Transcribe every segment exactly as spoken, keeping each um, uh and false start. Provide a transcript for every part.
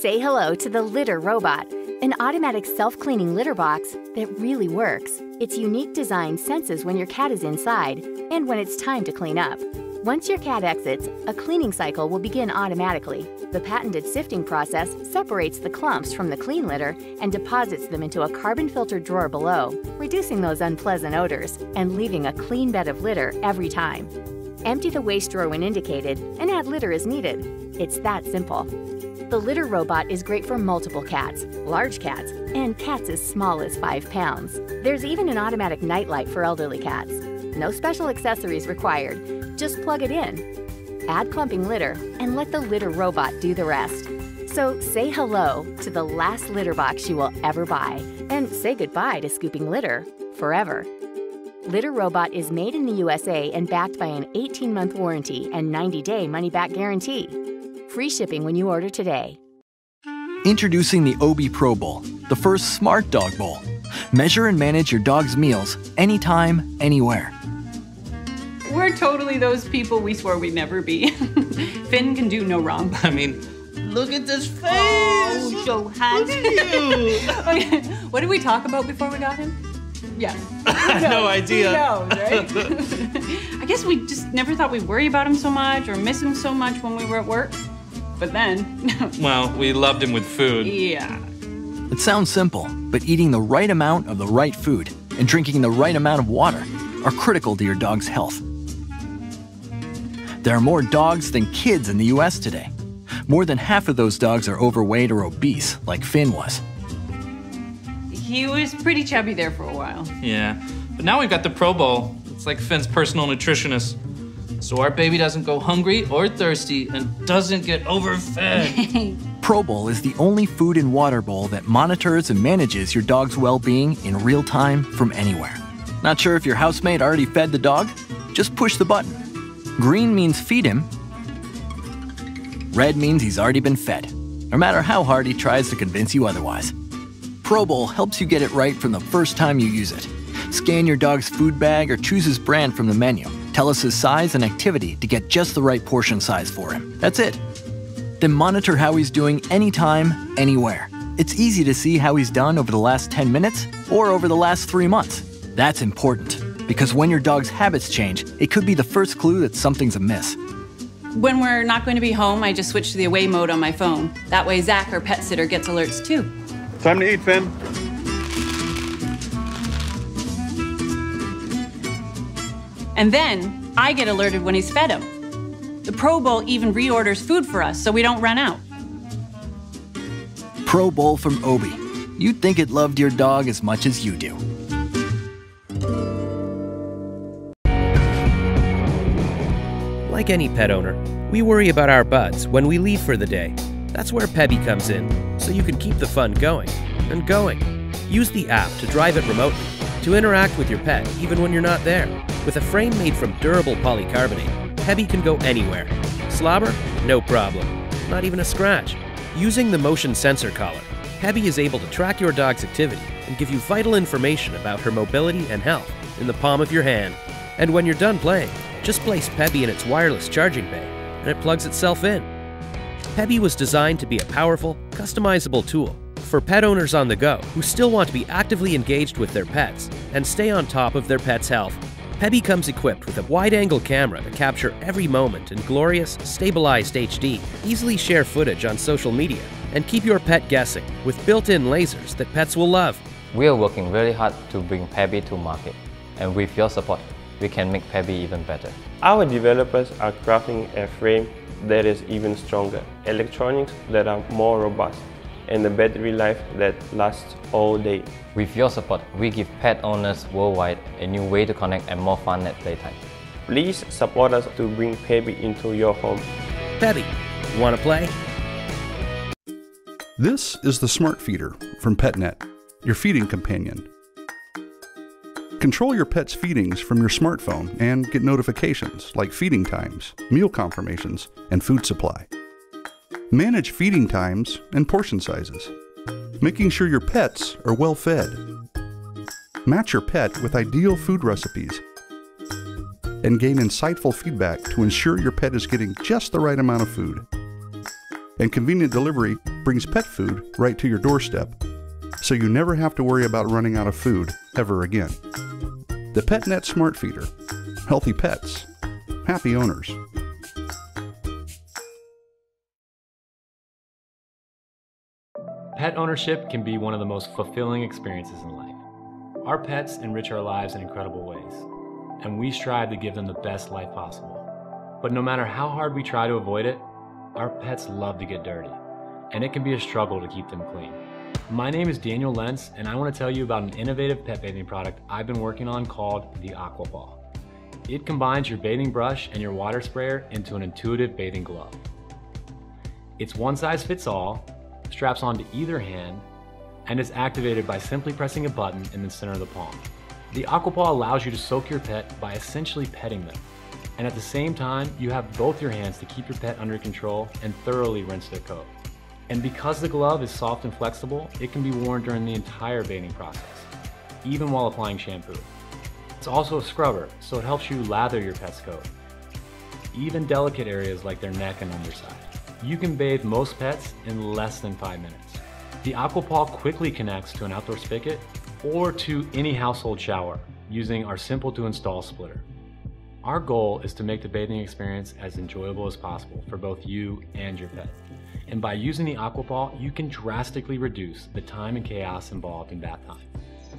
Say hello to the Litter-Robot, an automatic self-cleaning litter box that really works. Its unique design senses when your cat is inside and when it's time to clean up. Once your cat exits, a cleaning cycle will begin automatically. The patented sifting process separates the clumps from the clean litter and deposits them into a carbon-filtered drawer below, reducing those unpleasant odors and leaving a clean bed of litter every time. Empty the waste drawer when indicated and add litter as needed. It's that simple. The Litter-Robot is great for multiple cats, large cats, and cats as small as five pounds. There's even an automatic nightlight for elderly cats. No special accessories required, just plug it in. Add clumping litter and let the Litter-Robot do the rest. So say hello to the last litter box you will ever buy, and say goodbye to scooping litter forever. Litter-Robot is made in the U S A and backed by an eighteen month warranty and ninety day money-back guarantee. Free shipping when you order today. Introducing the Obe ProBowl, the first smart dog bowl. Measure and manage your dog's meals anytime, anywhere. We're totally those people we swore we'd never be. Finn can do no wrong. I mean, look at this face! Oh, so handsome. Look at you! Okay, what did we talk about before we got him? Yeah. No idea. He knows, right? I guess we just never thought we'd worry about him so much or miss him so much when we were at work. But then... well, we loved him with food. Yeah. It sounds simple, but eating the right amount of the right food and drinking the right amount of water are critical to your dog's health. There are more dogs than kids in the U S today. More than half of those dogs are overweight or obese, like Finn was. He was pretty chubby there for a while. Yeah, but now we've got the Pro Bowl. It's like Finn's personal nutritionist. So our baby doesn't go hungry or thirsty and doesn't get overfed. Pro Bowl is the only food and water bowl that monitors and manages your dog's well-being in real time from anywhere. Not sure if your housemate already fed the dog? Just push the button. Green means feed him. Red means he's already been fed, no matter how hard he tries to convince you otherwise. Pro Bowl helps you get it right from the first time you use it. Scan your dog's food bag or choose his brand from the menu. Tell us his size and activity to get just the right portion size for him. That's it. Then monitor how he's doing anytime, anywhere. It's easy to see how he's done over the last ten minutes or over the last three months. That's important, because when your dog's habits change, it could be the first clue that something's amiss. When we're not going to be home, I just switch to the away mode on my phone. That way Zach, our pet sitter, gets alerts too. Time to eat, Finn. And then I get alerted when he's fed him. The Pro Bowl even reorders food for us so we don't run out. Pro Bowl from Obe. You'd think it loved your dog as much as you do. Like any pet owner, we worry about our buds when we leave for the day. That's where Pebby comes in, so you can keep the fun going and going. Use the app to drive it remotely, to interact with your pet even when you're not there. With a frame made from durable polycarbonate, Pebby can go anywhere. Slobber? No problem. Not even a scratch. Using the motion sensor collar, Pebby is able to track your dog's activity and give you vital information about her mobility and health in the palm of your hand. And when you're done playing, just place Pebby in its wireless charging bay and it plugs itself in. Pebby was designed to be a powerful, customizable tool for pet owners on the go who still want to be actively engaged with their pets and stay on top of their pet's health. Pebby comes equipped with a wide-angle camera to capture every moment in glorious, stabilized H D, easily share footage on social media, and keep your pet guessing with built-in lasers that pets will love. We are working really hard to bring Pebby to market, and with your support, we can make Pebby even better. Our developers are crafting a frame that is even stronger, electronics that are more robust, and a battery life that lasts all day. With your support, we give pet owners worldwide a new way to connect and more fun at playtime. Please support us to bring Pebby into your home. Pebby, wanna play? This is the SmartFeeder from Petnet, your feeding companion. Control your pet's feedings from your smartphone and get notifications like feeding times, meal confirmations, and food supply. Manage feeding times and portion sizes, making sure your pets are well fed. Match your pet with ideal food recipes and gain insightful feedback to ensure your pet is getting just the right amount of food. And convenient delivery brings pet food right to your doorstep, so you never have to worry about running out of food ever again. The Petnet SmartFeeder. Healthy pets. Happy owners. Pet ownership can be one of the most fulfilling experiences in life. Our pets enrich our lives in incredible ways, and we strive to give them the best life possible. But no matter how hard we try to avoid it, our pets love to get dirty, and it can be a struggle to keep them clean. My name is Daniel Lentz, and I want to tell you about an innovative pet bathing product I've been working on called the Aquapaw. It combines your bathing brush and your water sprayer into an intuitive bathing glove. It's one size fits all, straps onto either hand, and is activated by simply pressing a button in the center of the palm. The Aquapaw allows you to soak your pet by essentially petting them, and at the same time, you have both your hands to keep your pet under control and thoroughly rinse their coat. And because the glove is soft and flexible, it can be worn during the entire bathing process, even while applying shampoo. It's also a scrubber, so it helps you lather your pet's coat, even delicate areas like their neck and underside. You can bathe most pets in less than five minutes. The Aquapaw quickly connects to an outdoor spigot or to any household shower using our simple to install splitter. Our goal is to make the bathing experience as enjoyable as possible for both you and your pet. And by using the Aquapaw, you can drastically reduce the time and chaos involved in bath time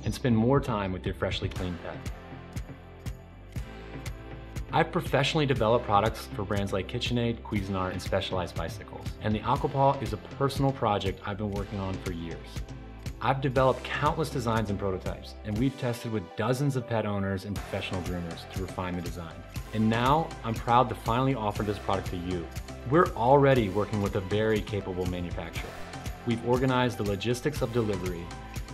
and spend more time with your freshly cleaned pet. I've professionally developed products for brands like KitchenAid, Cuisinart, and Specialized Bicycles, and the Aquapaw is a personal project I've been working on for years. I've developed countless designs and prototypes, and we've tested with dozens of pet owners and professional groomers to refine the design. And now, I'm proud to finally offer this product to you. We're already working with a very capable manufacturer. We've organized the logistics of delivery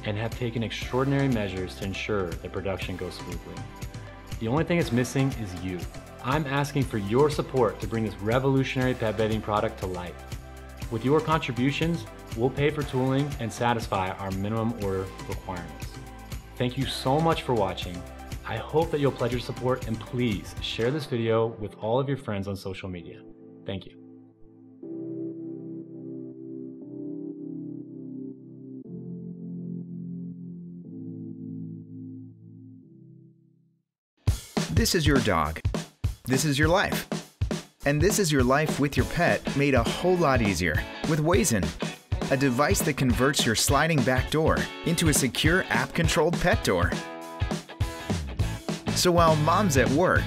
and have taken extraordinary measures to ensure that production goes smoothly. The only thing that's missing is you. I'm asking for your support to bring this revolutionary pet bedding product to life. With your contributions, we'll pay for tooling and satisfy our minimum order requirements. Thank you so much for watching. I hope that you'll pledge your support, and please share this video with all of your friends on social media. Thank you. This is your dog, this is your life, and this is your life with your pet made a whole lot easier with Wayzn, a device that converts your sliding back door into a secure app-controlled pet door. So while mom's at work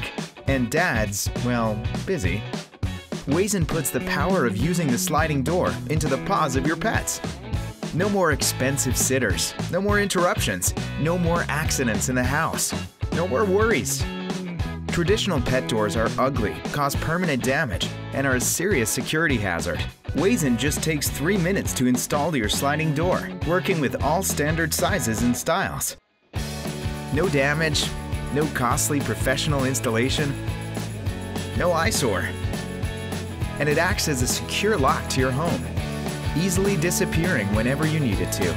and dad's, well, busy, Wayzn puts the power of using the sliding door into the paws of your pets. No more expensive sitters, no more interruptions, no more accidents in the house, no more worries. Traditional pet doors are ugly, cause permanent damage, and are a serious security hazard. Wayzn just takes three minutes to install your sliding door, working with all standard sizes and styles. No damage, no costly professional installation, no eyesore, and it acts as a secure lock to your home, easily disappearing whenever you need it to.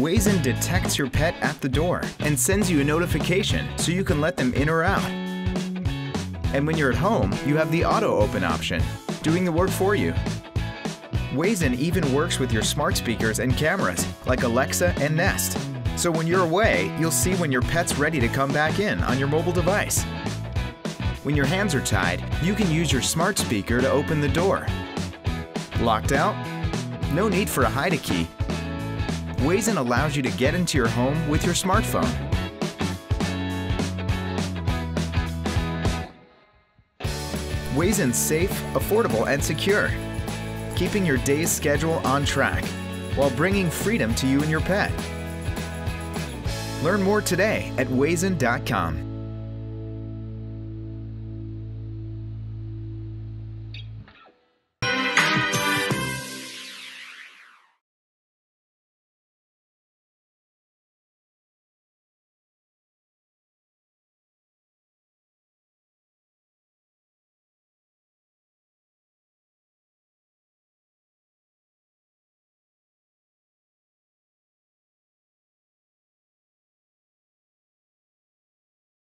Wayzn detects your pet at the door and sends you a notification so you can let them in or out. And when you're at home, you have the auto open option, doing the work for you. Wayzn even works with your smart speakers and cameras like Alexa and Nest. So when you're away, you'll see when your pet's ready to come back in on your mobile device. When your hands are tied, you can use your smart speaker to open the door. Locked out? No need for a hide a key. Wayzn allows you to get into your home with your smartphone. Wayzn's safe, affordable, and secure, keeping your day's schedule on track while bringing freedom to you and your pet. Learn more today at Wayzn dot com.